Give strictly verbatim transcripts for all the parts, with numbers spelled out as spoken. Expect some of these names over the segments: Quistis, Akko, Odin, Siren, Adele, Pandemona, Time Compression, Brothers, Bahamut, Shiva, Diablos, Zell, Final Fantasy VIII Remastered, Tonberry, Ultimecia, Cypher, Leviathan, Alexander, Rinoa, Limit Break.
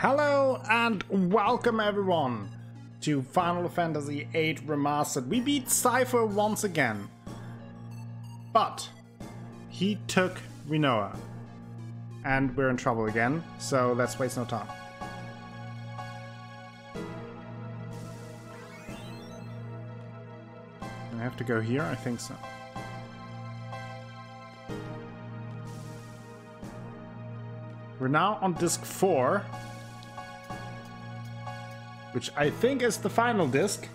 Hello and welcome everyone to Final Fantasy eight Remastered. We beat Cypher once again, but he took Rinoa and we're in trouble again, so let's waste no time. I have to go here? I think so. We're now on disc four, which I think is the final disc,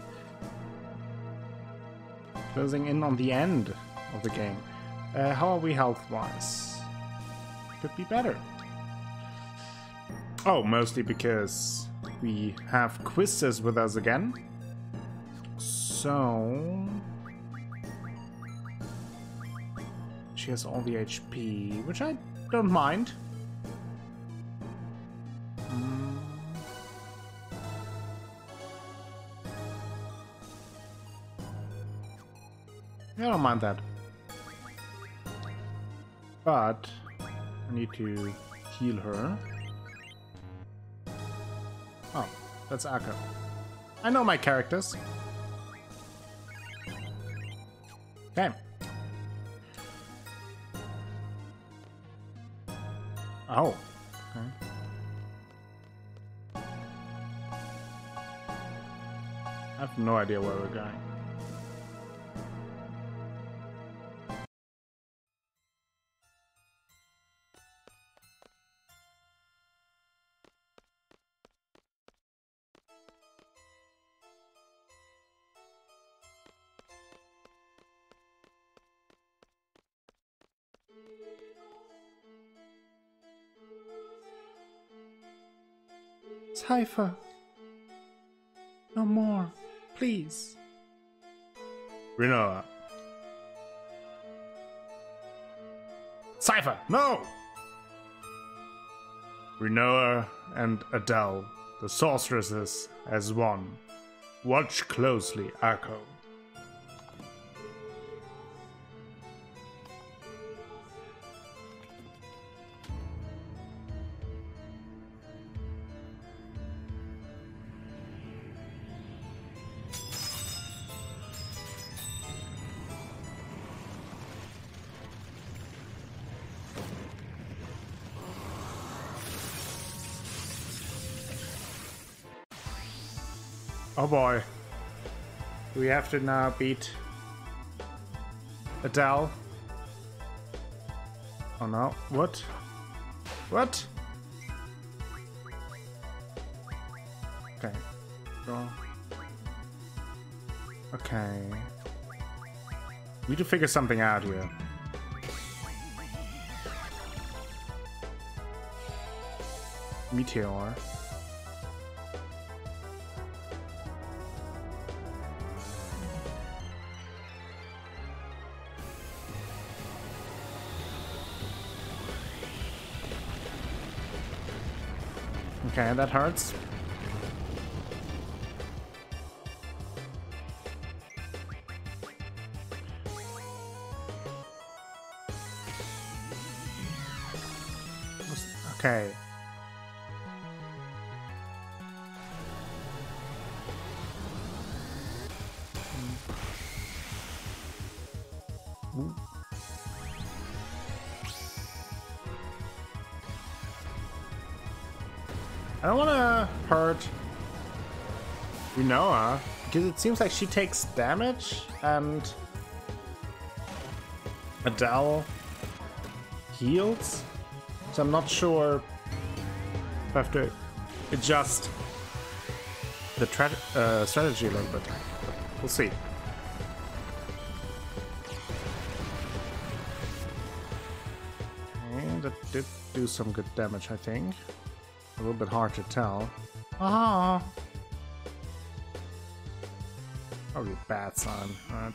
closing in on the end of the game. Uh, how are we health-wise? Could be better. Oh, mostly because we have Quistis with us again. So she has all the H P, which I don't mind. I don't mind that, but I need to heal her. Oh, that's Akko. I know my characters. Okay. Oh. Okay. I have no idea where we're going. Cypher, no more, please. Rinoa. Cypher, no! Rinoa and Adele, the sorceresses, as one. Watch closely, Akko. Oh boy, we have to now beat Adele. Oh no, what? What? Okay. Go. Okay. We need to figure something out here. Meteor. Okay, that hurts. Okay. Ooh. I don't want to hurt Rinoa, because it seems like she takes damage and Adele heals, so I'm not sure if I have to adjust the tra uh, strategy a little bit. We'll see. And that did do some good damage, I think. A little bit hard to tell. Ah! Probably a bad sign, right?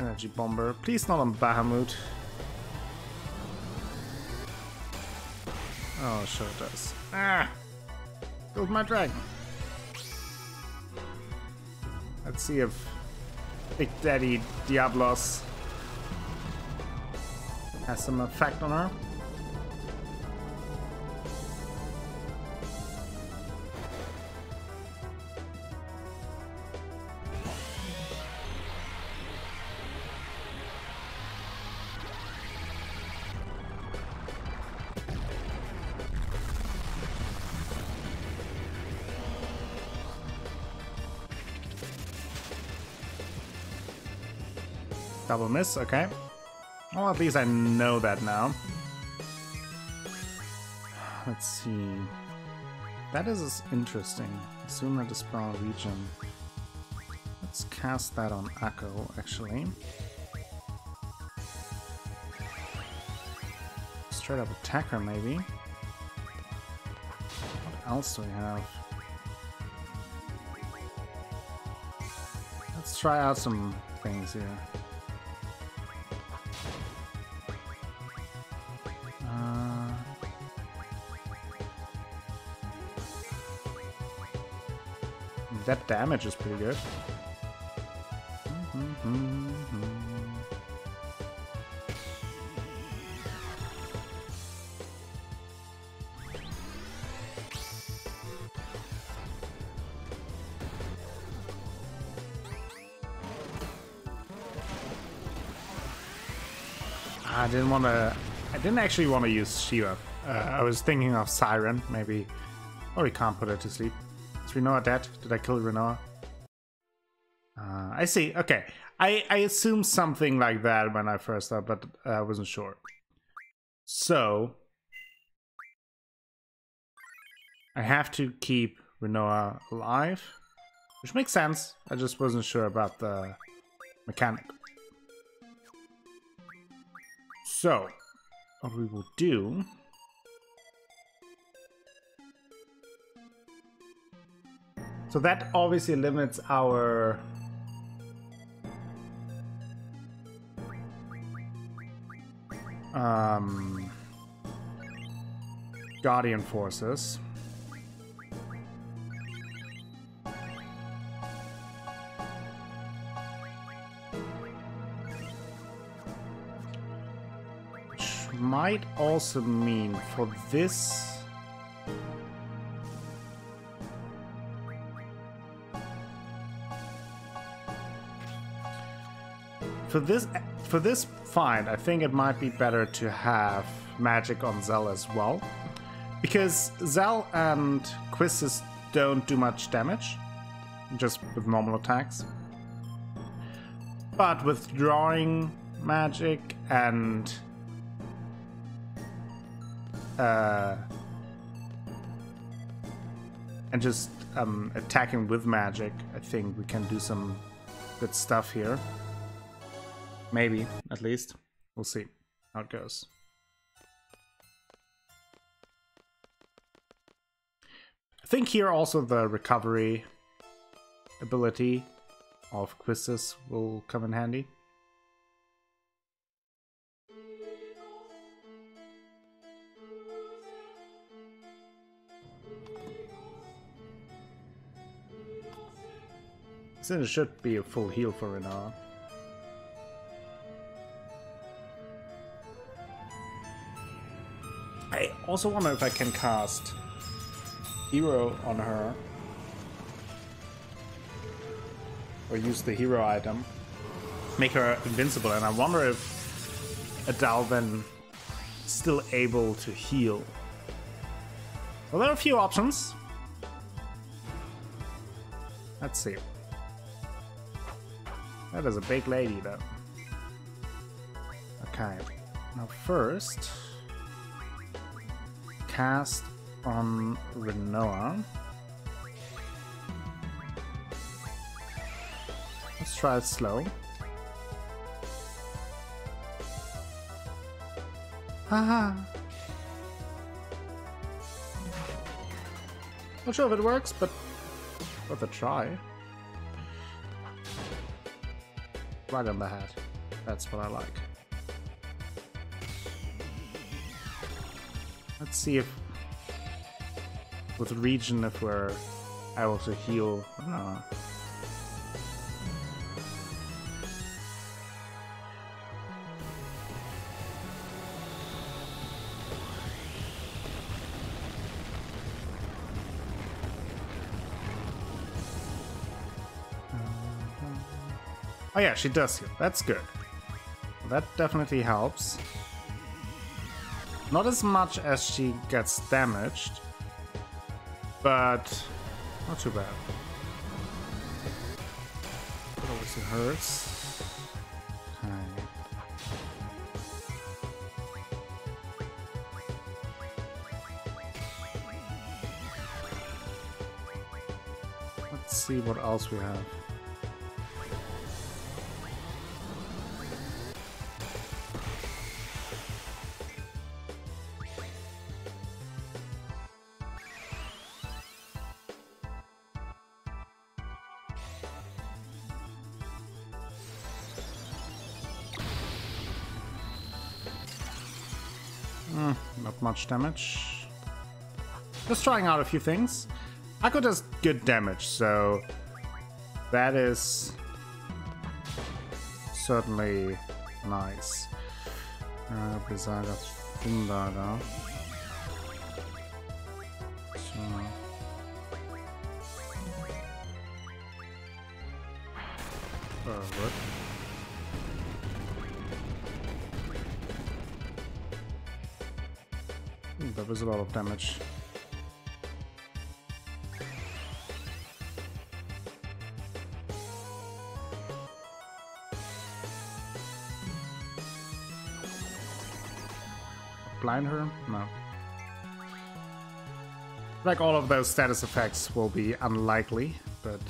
Energy bomber. Please not on Bahamut. Oh, sure it does. Ah! Killed my dragon. Let's see if Big Daddy Diablos has some effect on her. Double miss, okay. Well, at least I know that now. Let's see. That is interesting. Assume that is from a region. Let's cast that on Akko, actually. Straight up attacker, maybe. What else do we have? Let's try out some things here. Uh, that damage is pretty good. I didn't want to. I didn't actually want to use Shiva. Uh, I was thinking of Siren, maybe. Or we can't put her to sleep. Is Rinoa dead? Did I kill Rinoa? Uh, I see. Okay. I, I assumed something like that when I first thought, but uh, I wasn't sure. So. I have to keep Rinoa alive. Which makes sense. I just wasn't sure about the mechanic. So, what we will do so that obviously limits our um, Guardian forces. Might also mean for this for this for this find, I think it might be better to have magic on Zell as well, because Zell and Quistis don't do much damage just with normal attacks, but withdrawing magic and Uh, and just um, attacking with magic, I think we can do some good stuff here. Maybe, at least. We'll see how it goes. I think here also the recovery ability of Quistis will come in handy. It should be a full heal for an hour. I also wonder if I can cast hero on her or use the hero item, make her invincible, and I wonder if Adele then is still able to heal. Well, there are a few options. Let's see. That is a big lady, though. Okay, now first, cast on Rinoa. Let's try it slow. Haha! Not sure if it works, but worth a try. Right on the head. That's what I like. Let's see if with region if we're able to heal. I don't know. Oh yeah, she does heal. That's good. That definitely helps. Not as much as she gets damaged, but not too bad. It always hurts. Okay. Let's see what else we have. Mm, not much damage. Just trying out a few things. Akko does good damage, so that is certainly nice. Uh, Bizarre Thundada. So. Oh, good. Ooh, that was a lot of damage. Blind her? No. Like, all of those status effects will be unlikely, but...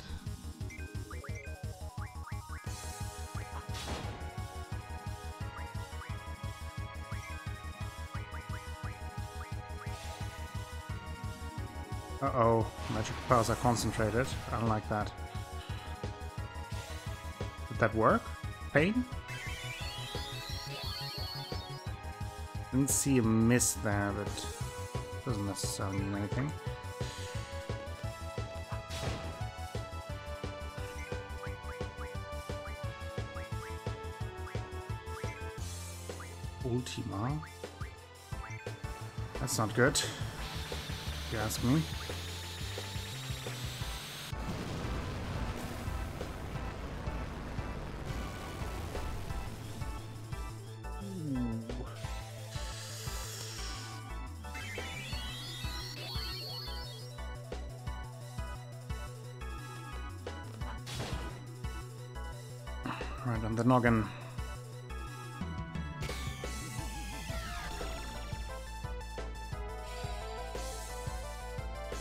Uh-oh, magic powers are concentrated. I don't like that. Did that work? Pain? Didn't see a miss there, but it doesn't necessarily mean anything. Ultima? That's not good, if you ask me. Right on the noggin.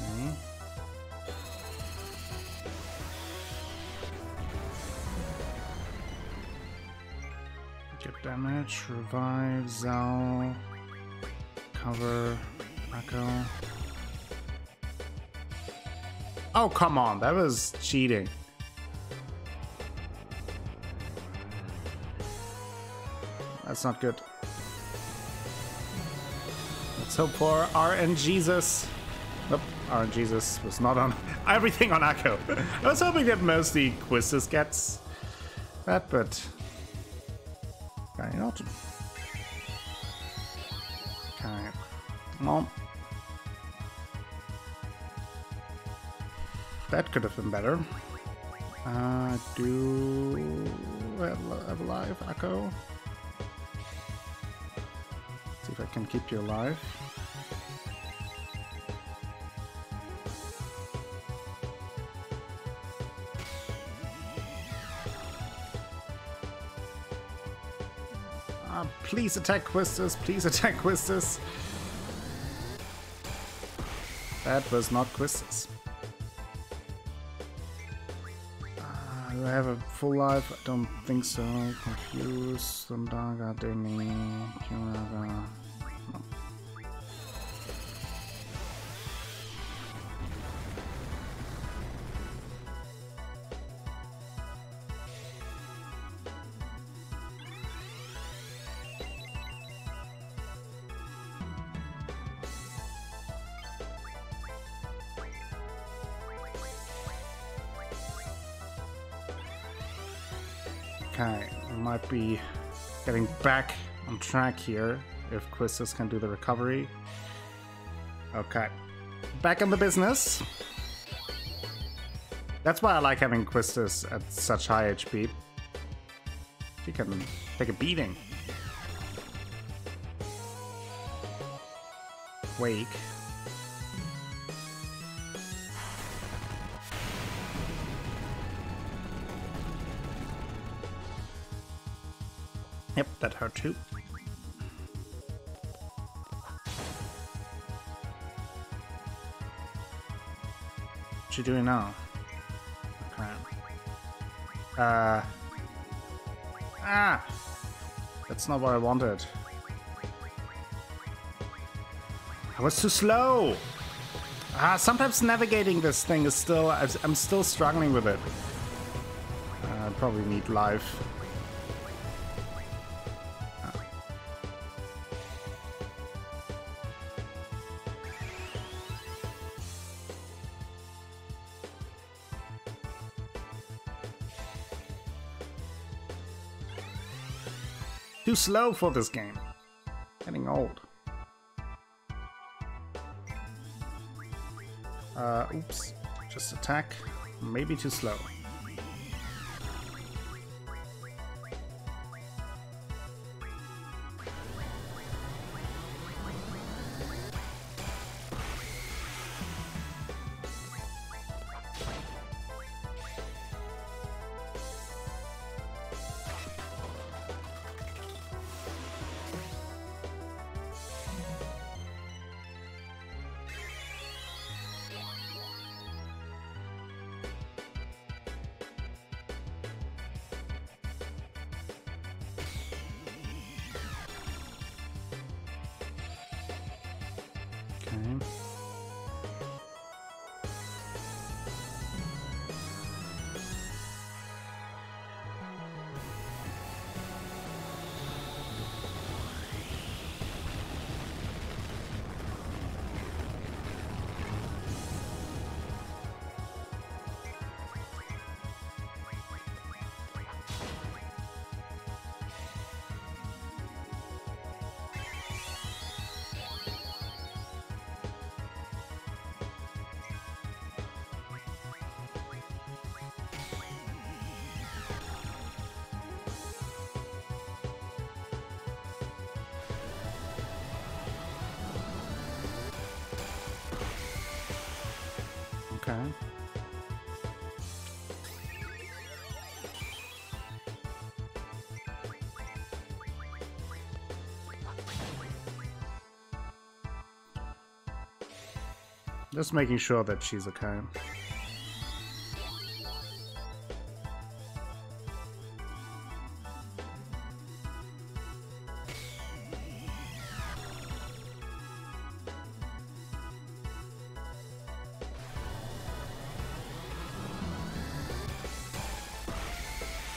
Okay. Get damage, revive, Zell, cover, Akko. Oh, come on, that was cheating. That's not good. Let's hope for R N Jesus. Nope, R N Jesus was not on. Everything on Akko. I was hoping that mostly Quistis gets that, but apparently not. Okay. Well, that could have been better. Uh, do I have alive Akko? I can keep you alive. Ah, please attack Quistis, please attack Quistis. That was not Quistis. Ah, do I have a full life? I don't think so. Confuse, Sundaga, Demi, Kuraga. Okay, we might be getting back on track here if Quistis can do the recovery. Okay, back in the business. That's why I like having Quistis at such high H P. She can take a beating. Wake. Yep, that hurt too. What you doing now? Uh, ah! That's not what I wanted. I was too slow! Ah, sometimes navigating this thing is still... I'm still struggling with it. Uh, I probably need life. Too slow for this game. Getting old. Uh, oops. Just attack. Maybe too slow. Just making sure that she's okay.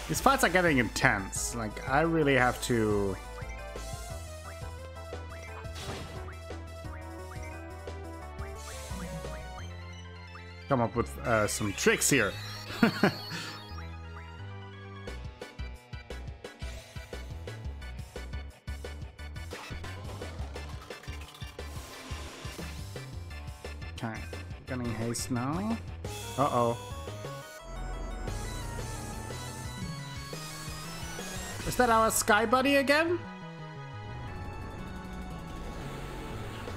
These fights are getting intense. Like, I really have to... come up with uh, some tricks here. Okay, getting haste now. Uh-oh. Is that our Sky Buddy again?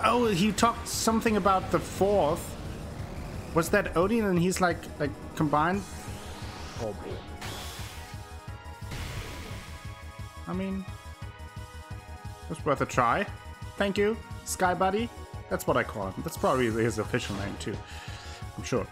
Oh, he talked something about the fourth. Was that Odin and he's like, like combined? Oh boy. I mean, it's worth a try. Thank you, Sky Buddy. That's what I call him. That's probably his official name too, I'm sure.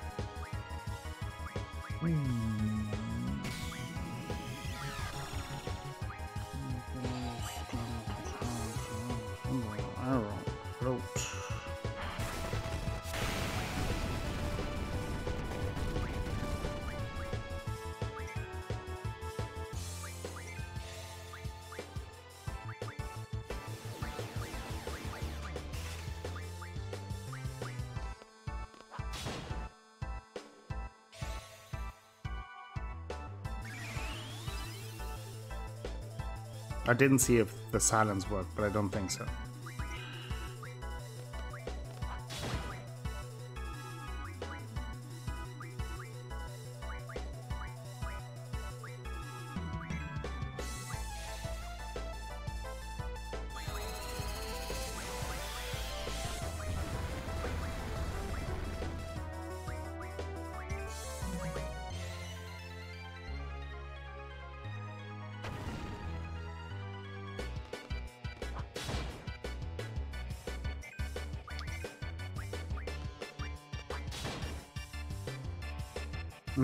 I didn't see if the silence worked, but I don't think so.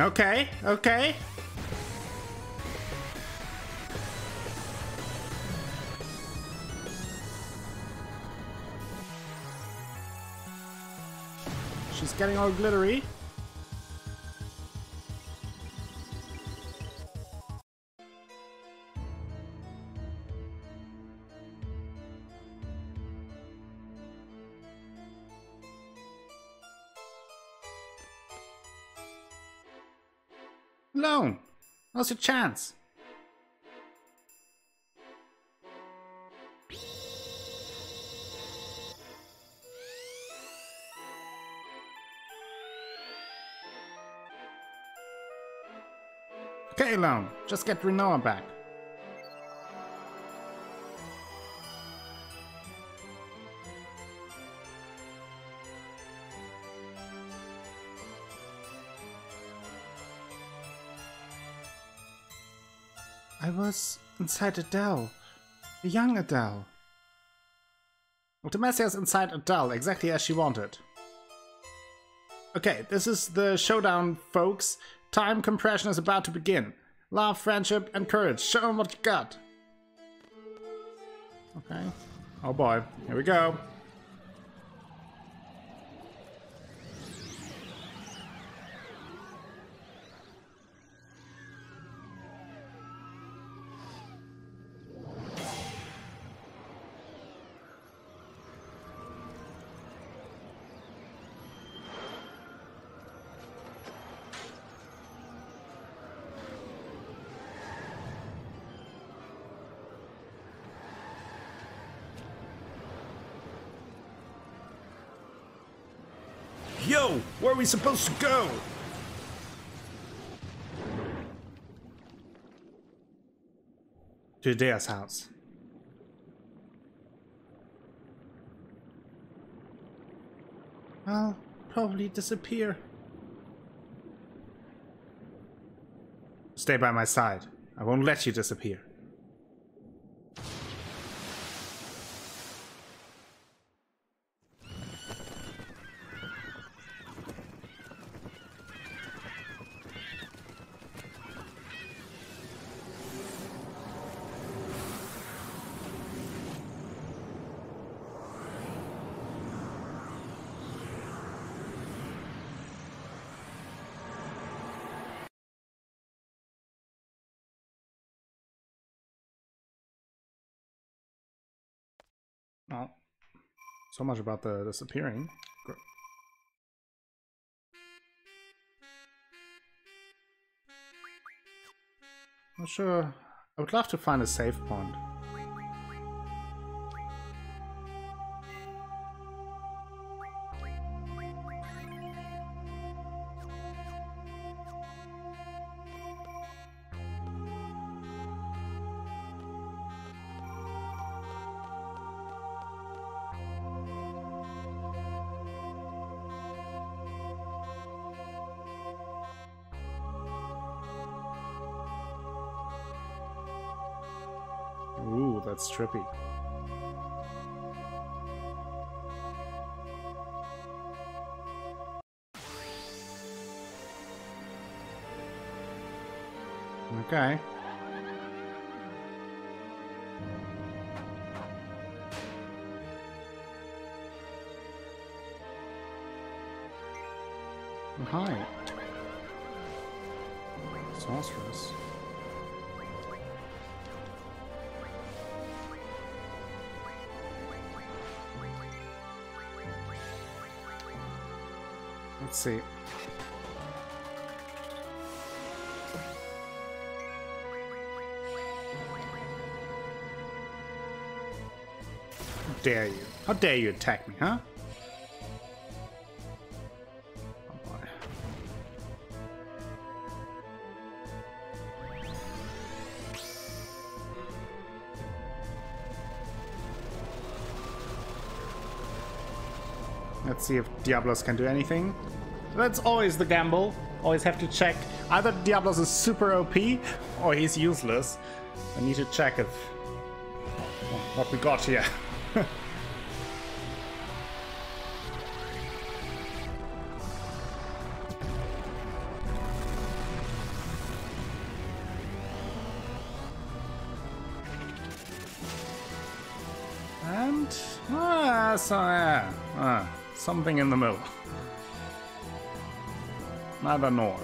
Okay, okay. She's getting all glittery. Alone. Now's your chance. Okay, Alone. Just get Rinoa back. I was inside Adele. The young Adele. Ultimecia is inside Adele, exactly as she wanted. Okay, this is the showdown, folks. Time compression is about to begin. Love, friendship, and courage. Show them what you got. Okay. Oh boy. Here we go. Yo, where are we supposed to go? To Dea's house. I'll probably disappear. Stay by my side. I won't let you disappear. Well, so much about the disappearing. Great. Not sure. I would love to find a safe point. Ooh, that's trippy. Okay. Hi. Sorceress. Let's see. How dare you? How dare you attack me, huh? Oh boy. Let's see if Diablos can do anything. That's always the gamble. Always have to check. Either Diablos is super O P or he's useless. I need to check if what we got here. And ah, so, ah, ah, something in the middle. Nada nor.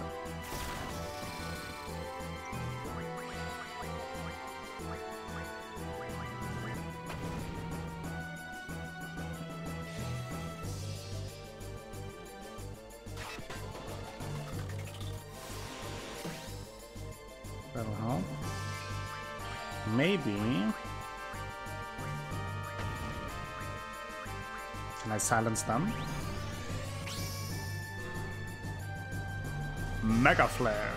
That'll help. Maybe. Can I silence them? Mega Flare.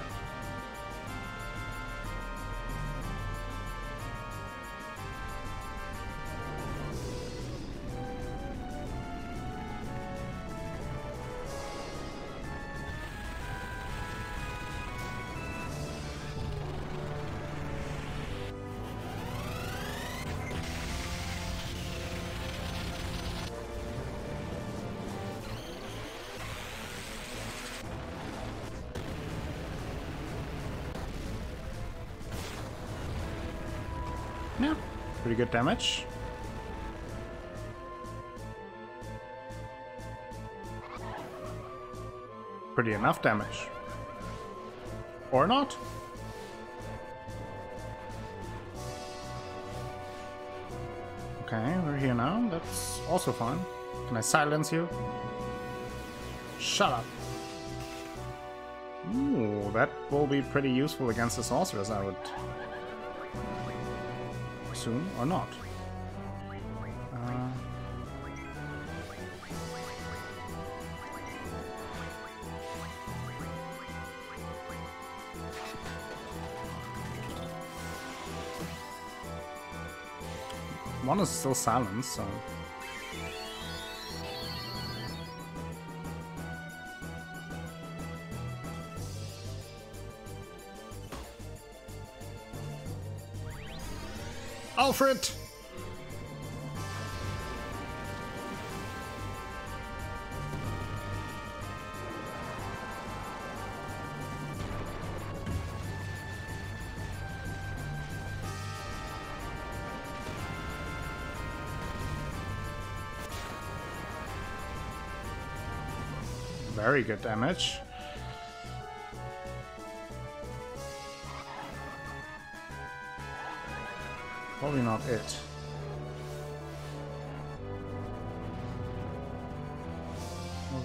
Yeah, pretty good damage. Pretty enough damage. Or not. Okay, we're here now. That's also fun. Can I silence you? Shut up. Ooh, that will be pretty useful against the sorceress, I would... soon or not. Uh, one is still silent, so... Alfred! Very good damage. Probably not it.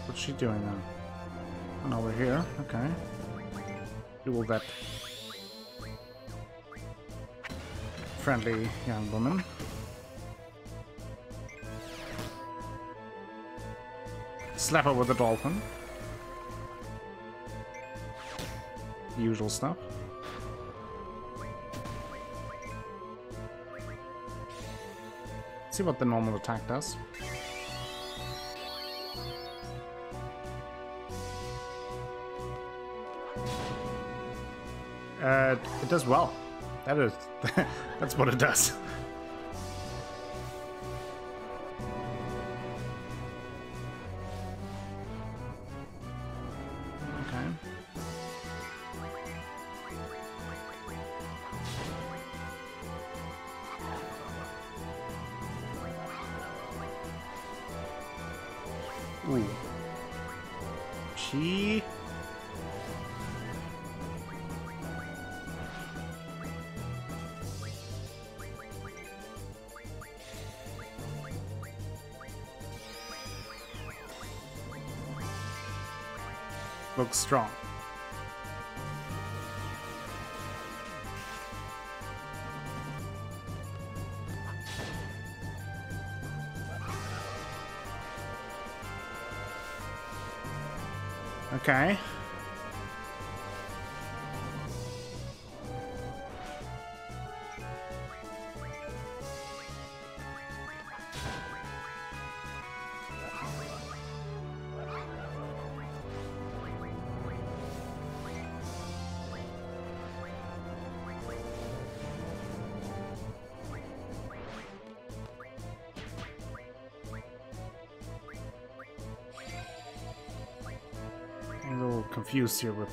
What's she doing then? Oh, no, we're here. Okay. Dual that friendly young woman. Slap her with a dolphin. The usual stuff. See what the normal attack does. Uh, it does well. That is, that's what it does. Ooh. She... looks strong. Okay. Confused here with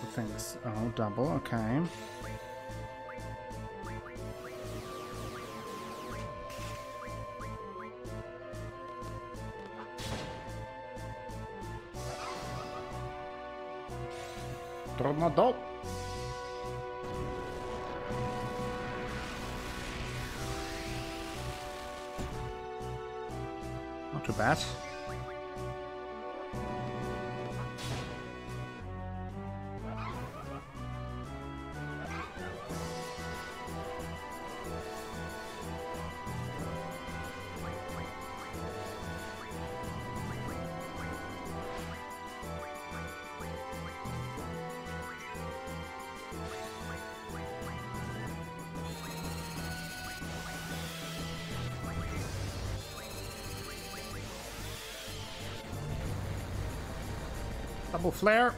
the things. Oh, double, okay. Tornado. Not too bad. Double flare.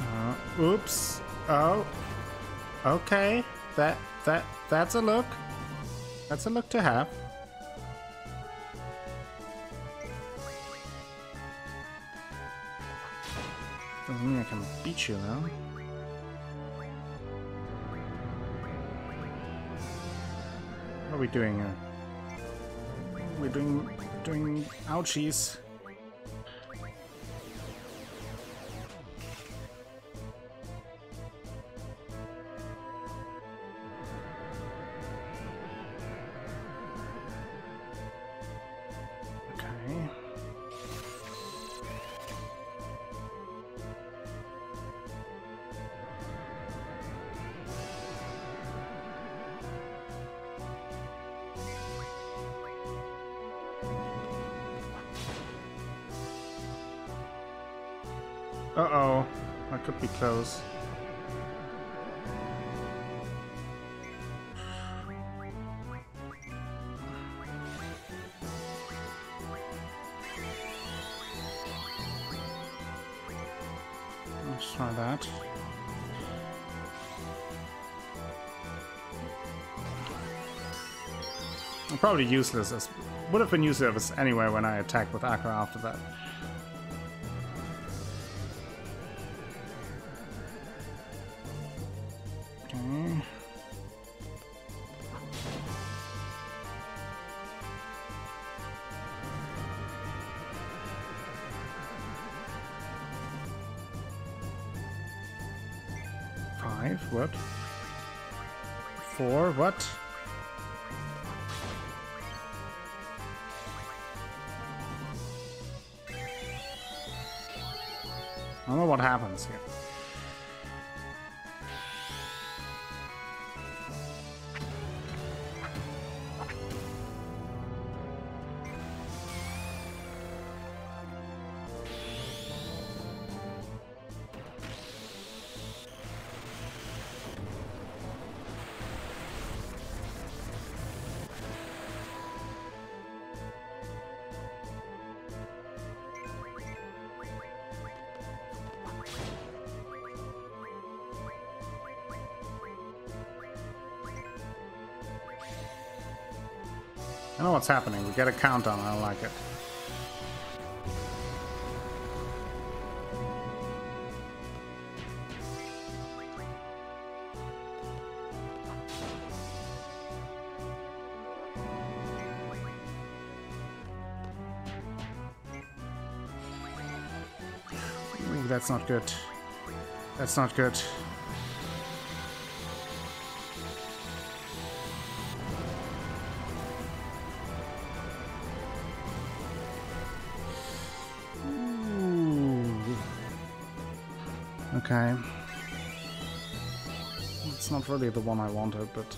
Uh, oops. Oh. Okay. That that that's a look. That's a look to have. Doesn't mean I can beat you now. What are we doing here? We're doing doing ouchies. Uh-oh, that could be close. Let's try that. I'm probably useless. As would have been useless anyway when I attacked with Akko after that. Five, what? Four, what? I don't know what happens here. I know what's happening. We get a countdown. I don't like it. Ooh, that's not good. That's not good. Okay. It's not really the one I wanted, but...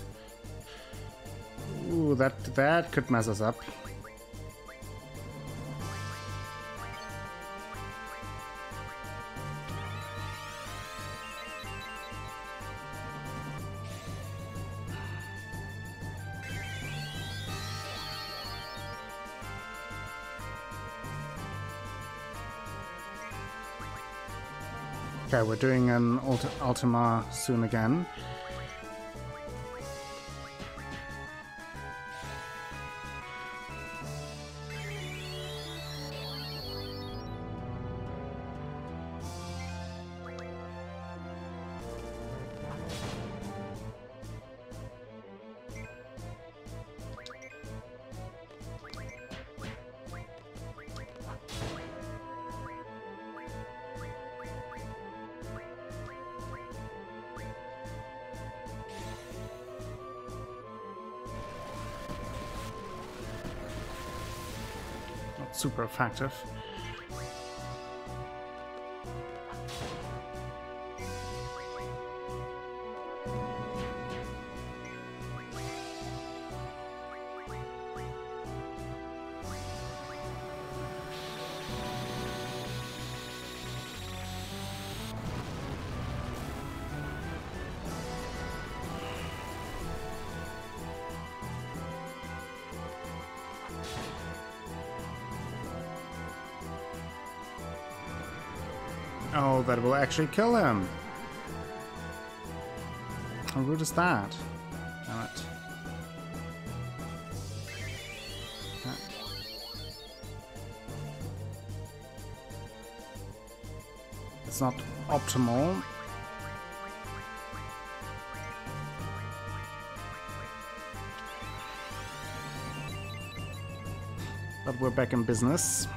Ooh, that, that could mess us up. Okay, we're doing an Ulti Ultima soon again. not super effective. Oh, that will actually kill him. How rude is that? Damn it. Ah. It's not optimal. But we're back in business.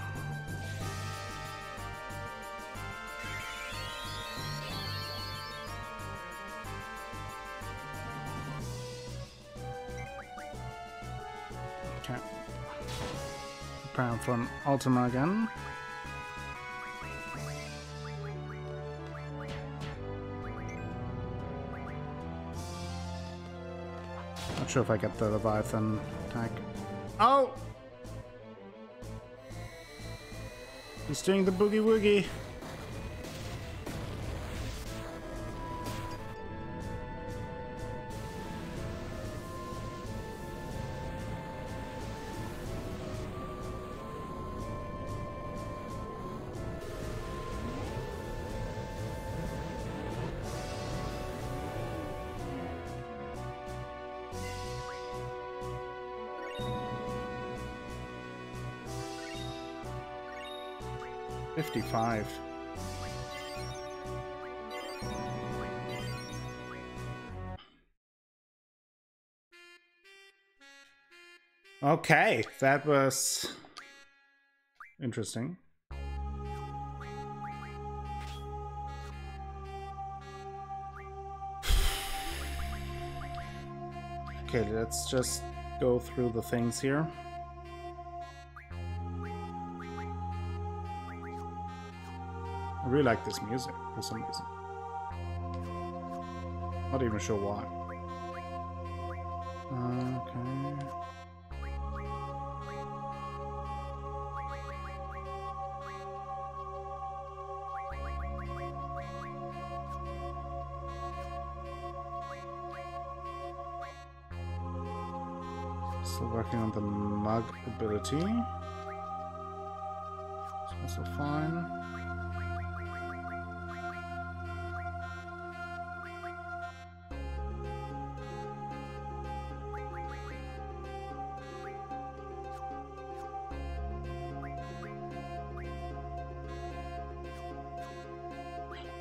From Ultima again. Not sure if I get the Leviathan attack. Oh! He's doing the boogie woogie. fifty-five. Okay, that was interesting. Okay, let's just go through the things here. I really like this music for some reason. Not even sure why. Okay. Still working on the mug ability. It's also fine.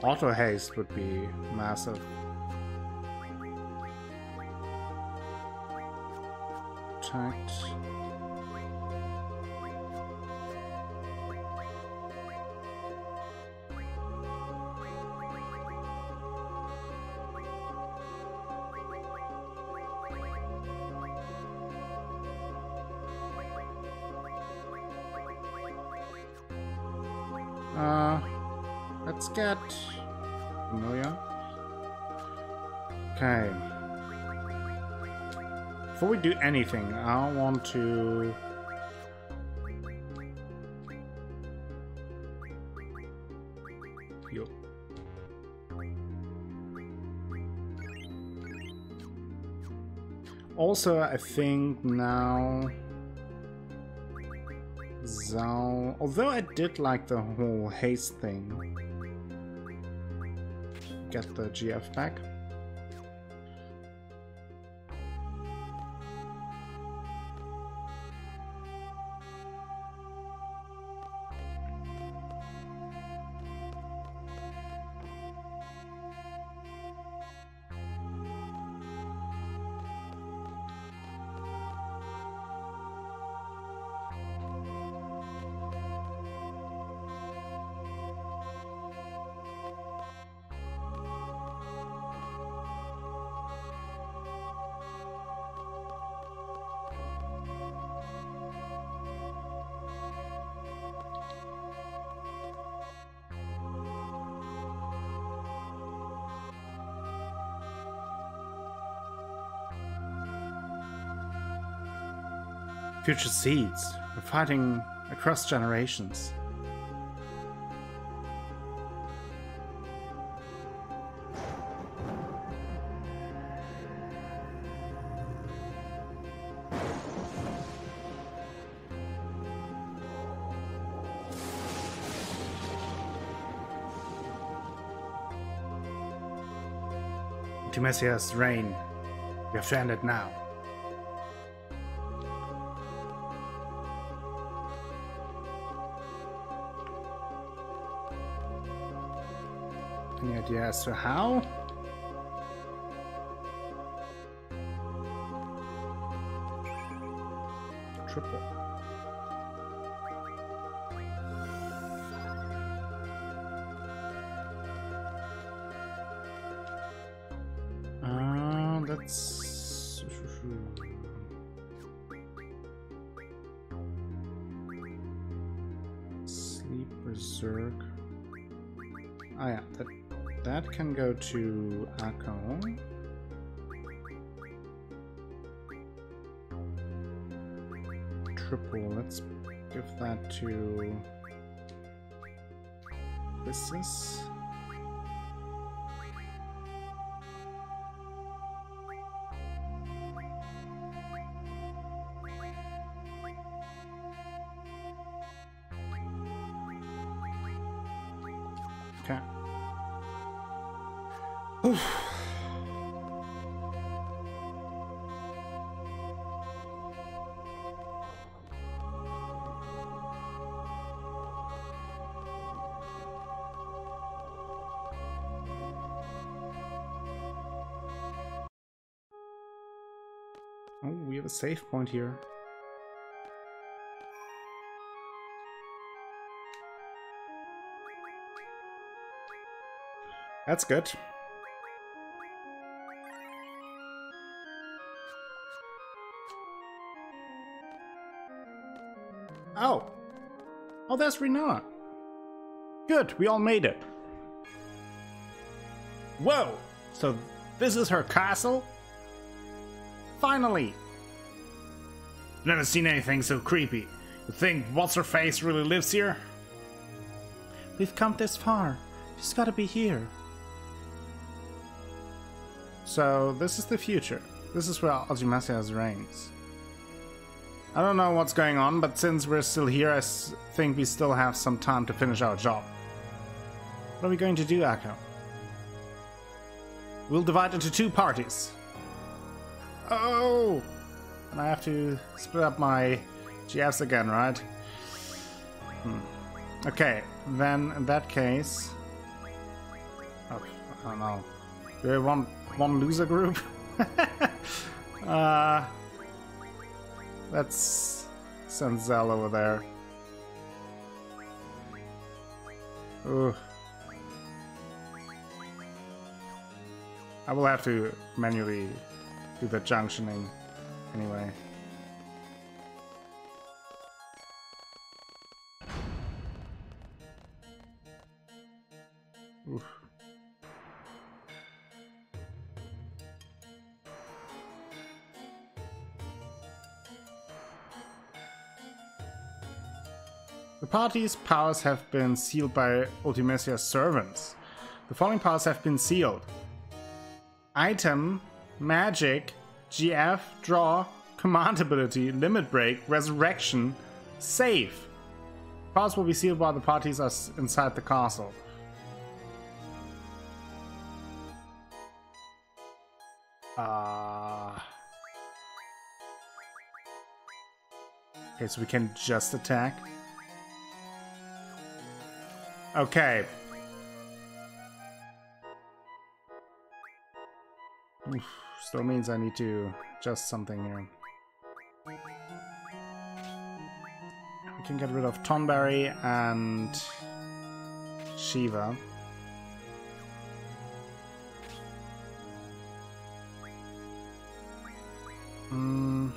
Auto haste would be massive. Tight. Uh, let's get familiar. Okay. Before we do anything, I want to heal. Also, I think now Zell, although I did like the whole haste thing. Get the G F back. future seeds. We're fighting across generations. Ultimecia's reign. We have to end it now. Any idea as to how? Triple. Uh, that's... Sleep Berserk. Oh yeah, that... That can go to Akko. Triple, let's give that to Quistis. Okay. Oof. Oh, we have a save point here. That's good. Oh. Oh, that's Rinoa. Good, we all made it. Whoa! So this is her castle? Finally! Never seen anything so creepy. You think What's-Her-Face really lives here? We've come this far. She's gotta be here. So this is the future. This is where Ultimecia reigns. I don't know what's going on, but since we're still here, I s think we still have some time to finish our job. What are we going to do, Akko? We'll divide into two parties. Oh! And I have to split up my G Fs again, right? Hmm. Okay, then in that case... Oh, I don't know. Do we want one loser group? uh... Let's send Zell over there. Ooh. I will have to manually do the junctioning anyway. Ooh. The party's powers have been sealed by Ultimecia's servants. The following powers have been sealed. Item, Magic, G F, Draw, Command Ability, Limit Break, Resurrection, Save. Powers will be sealed while the parties are inside the castle. Uh... Okay, so we can just attack. Okay. Oof, still means I need to adjust something here. We can get rid of Tonberry and Shiva. Mm. I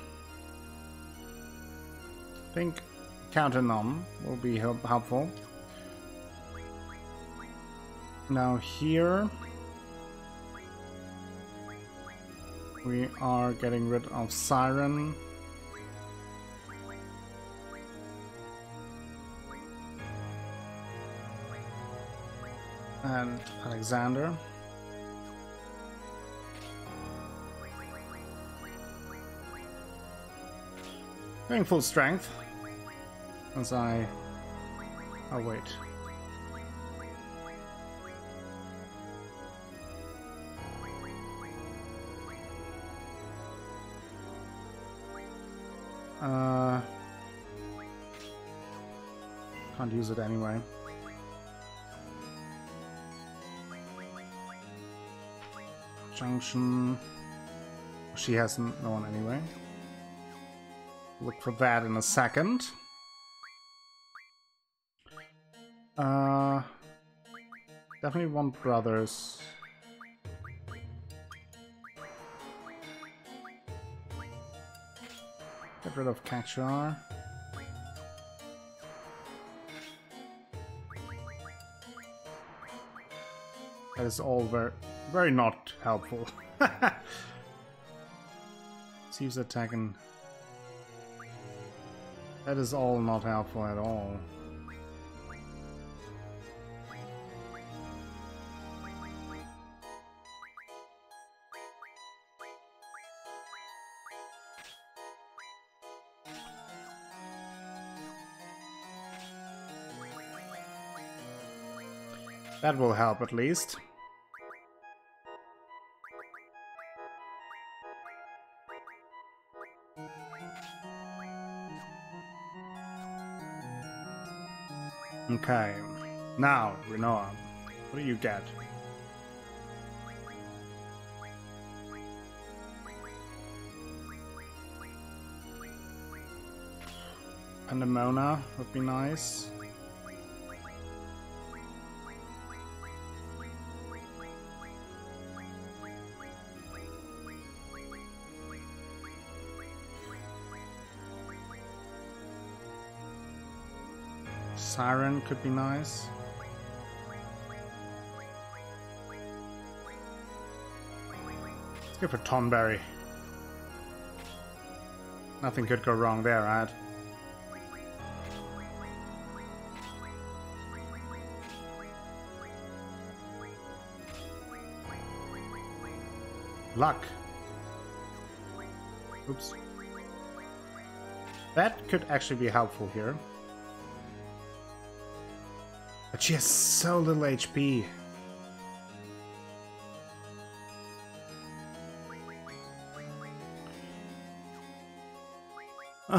think counter nom will be help helpful. Now here we are getting rid of Siren. and Alexander. Going full strength as I await. Uh, can't use it anyway. Junction. She hasn't, no one anyway. Look for that in a second. Uh, definitely want Brothers. Get rid of Catchar. That is all very, very not helpful. Seems attacking. That is all not helpful at all. That will help at least. Okay, now, Rinoa, what do you get? Pandemona would be nice. Siren could be nice. Let's go for Tonberry. Nothing could go wrong there, right? Luck. Oops. That could actually be helpful here. But she has so little H P. Oh.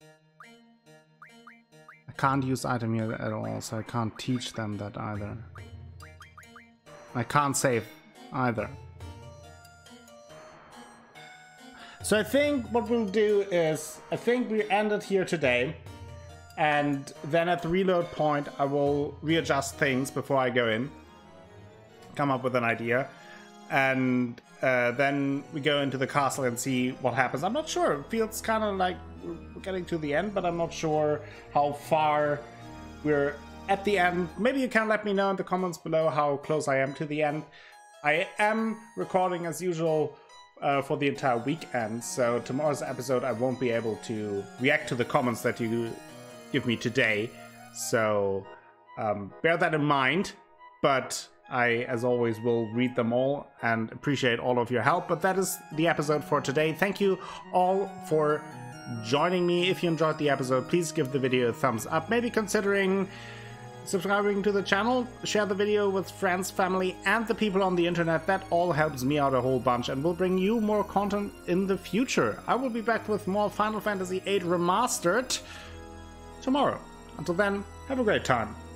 I can't use item here at all, so I can't teach them that either. I can't save either. So I think what we'll do is, I think we end it here today. And then at the reload point, I will readjust things before I go in, come up with an idea, and uh, then we go into the castle and see what happens. I'm not sure. It feels kind of like we're getting to the end, but I'm not sure how far we're at the end. Maybe you can let me know in the comments below how close I am to the end. I am recording as usual Uh, for the entire weekend, so tomorrow's episode I won't be able to react to the comments that you give me today, so um, bear that in mind, but I, as always, will read them all and appreciate all of your help. But that is the episode for today. Thank you all for joining me. If you enjoyed the episode, please give the video a thumbs up, maybe considering subscribing to the channel, share the video with friends, family, and the people on the internet. That all helps me out a whole bunch and will bring you more content in the future. I will be back with more Final Fantasy eight Remastered tomorrow. Until then, have a great time.